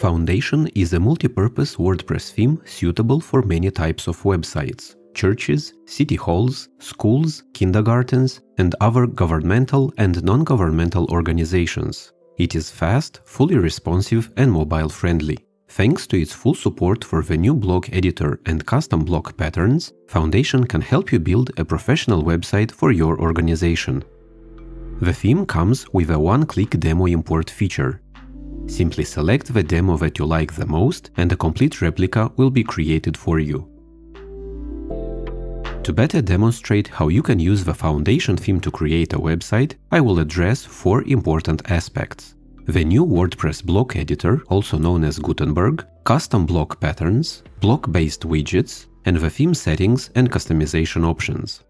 Foundation is a multi-purpose WordPress theme suitable for many types of websites: churches, city halls, schools, kindergartens, and other governmental and non-governmental organizations. It is fast, fully responsive, and mobile-friendly. Thanks to its full support for the new blog editor and custom blog patterns, Foundation can help you build a professional website for your organization. The theme comes with a one-click demo import feature. Simply select the demo that you like the most, and a complete replica will be created for you. To better demonstrate how you can use the Foundation theme to create a website, I will address four important aspects: the new WordPress blog editor, also known as Gutenberg, custom blog patterns, blog-based widgets, and the theme settings and customization options.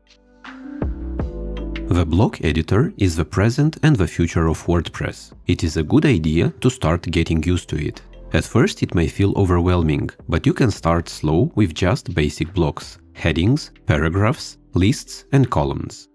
The blog editor is the present and the future of WordPress. It is a good idea to start getting used to it. At first it may feel overwhelming, but you can start slow with just basic blocks: headings, paragraphs, lists, and columns.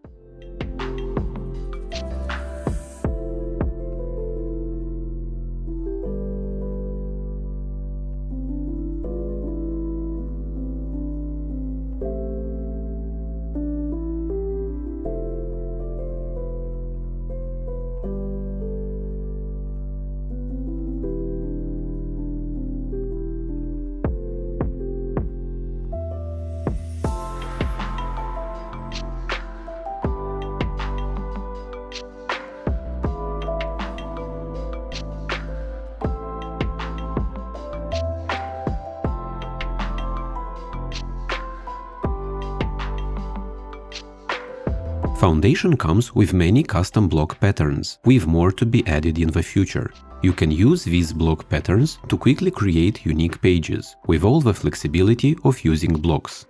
Foundation comes with many custom blog patterns, with more to be added in the future. You can use these blog patterns to quickly create unique pages, with all the flexibility of using blocks.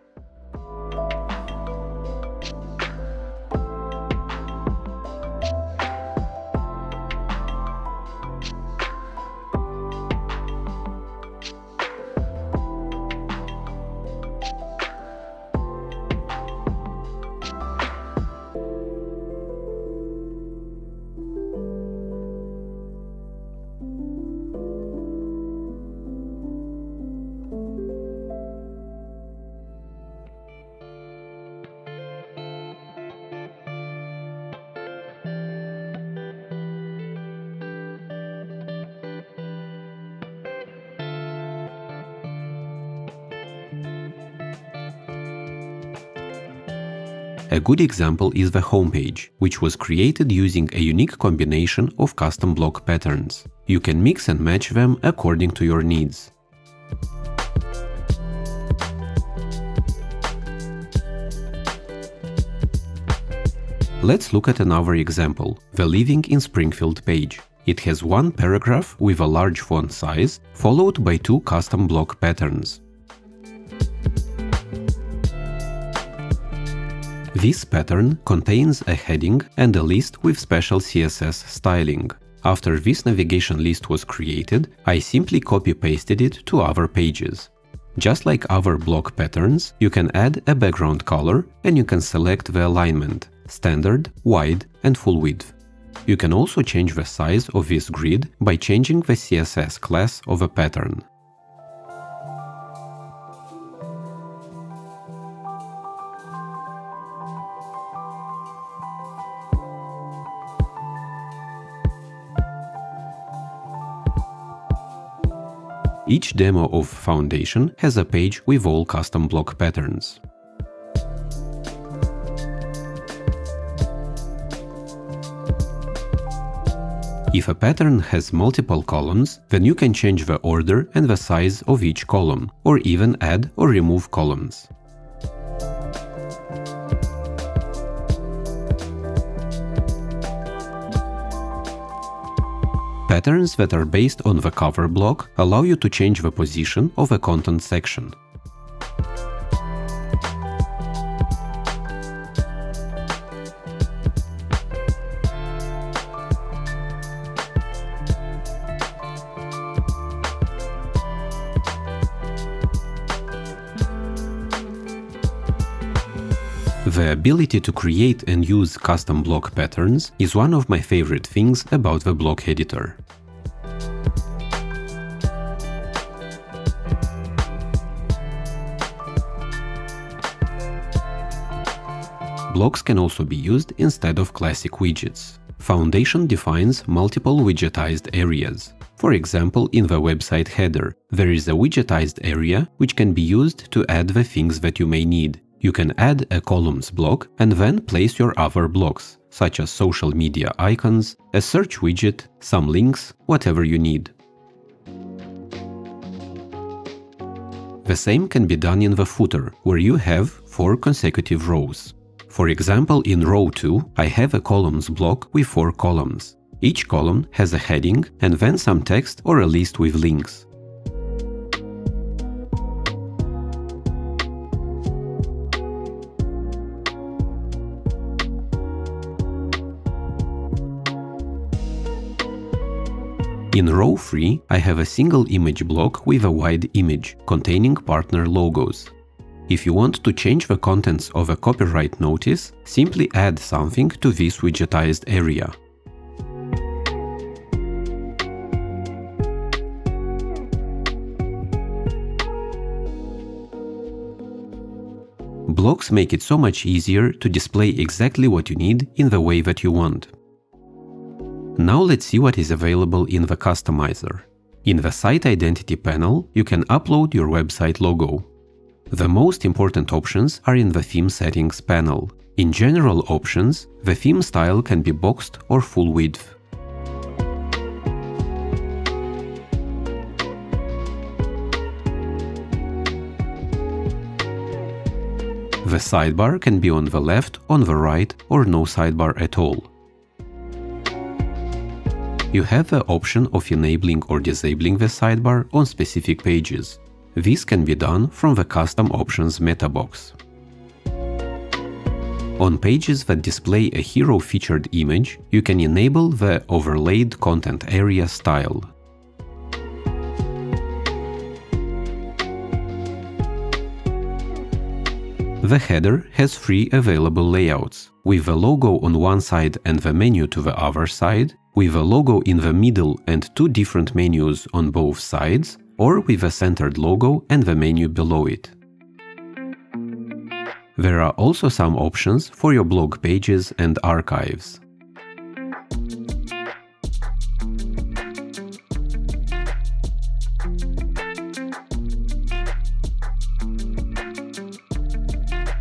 A good example is the homepage, which was created using a unique combination of custom blog patterns. You can mix and match them according to your needs. Let's look at another example, the Living in Springfield page. It has one paragraph with a large font size, followed by two custom blog patterns. This pattern contains a heading and a list with special CSS styling. After this navigation list was created, I simply copy-pasted it to other pages. Just like other block patterns, you can add a background color, and you can select the alignment: standard, wide, and full width. You can also change the size of this grid by changing the CSS class of a pattern. Each demo of Foundation has a page with all custom block patterns. If a pattern has multiple columns, then you can change the order and the size of each column, or even add or remove columns. Patterns that are based on the cover block allow you to change the position of a content section. The ability to create and use custom block patterns is one of my favorite things about the block editor. Blocks can also be used instead of classic widgets. Foundation defines multiple widgetized areas. For example, in the website header, there is a widgetized area which can be used to add the things that you may need. You can add a columns block and then place your other blocks, such as social media icons, a search widget, some links, whatever you need. The same can be done in the footer, where you have 4 consecutive rows. For example, in row 2, I have a columns block with 4 columns. Each column has a heading and then some text or a list with links. In row 3, I have a single image block with a wide image, containing partner logos. If you want to change the contents of a copyright notice, simply add something to this widgetized area. Blocks make it so much easier to display exactly what you need in the way that you want. Now let's see what is available in the customizer. In the Site Identity panel, you can upload your website logo. The most important options are in the Theme Settings panel. In General Options, the theme style can be boxed or full width. The sidebar can be on the left, on the right, or no sidebar at all. You have the option of enabling or disabling the sidebar on specific pages. This can be done from the Custom Options meta box. On pages that display a hero-featured image, you can enable the Overlaid Content Area style. The header has 3 available layouts, with the logo on one side and the menu to the other side, with a logo in the middle and 2 different menus on both sides, or with a centered logo and the menu below it. There are also some options for your blog pages and archives.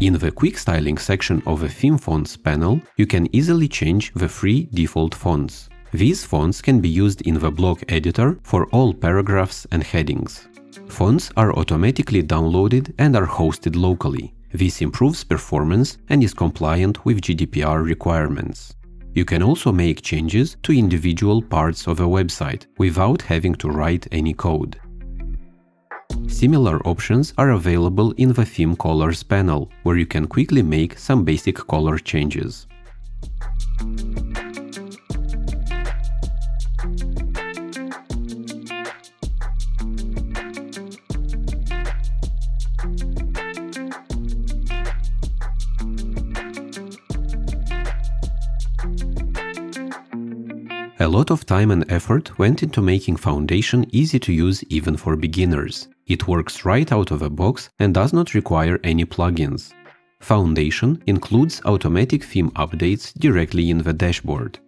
In the Quick Styling section of the Theme Fonts panel, you can easily change the 3 default fonts. These fonts can be used in the block editor for all paragraphs and headings. Fonts are automatically downloaded and are hosted locally. This improves performance and is compliant with GDPR requirements. You can also make changes to individual parts of a website without having to write any code. Similar options are available in the Theme Colors panel, where you can quickly make some basic color changes. A lot of time and effort went into making Foundation easy to use even for beginners. It works right out of the box and does not require any plugins. Foundation includes automatic theme updates directly in the dashboard.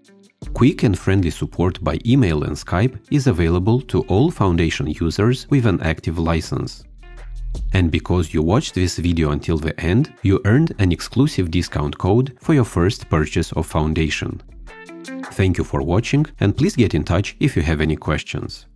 Quick and friendly support by email and Skype is available to all Foundation users with an active license. And because you watched this video until the end, you earned an exclusive discount code for your first purchase of Foundation. Thank you for watching, and please get in touch if you have any questions.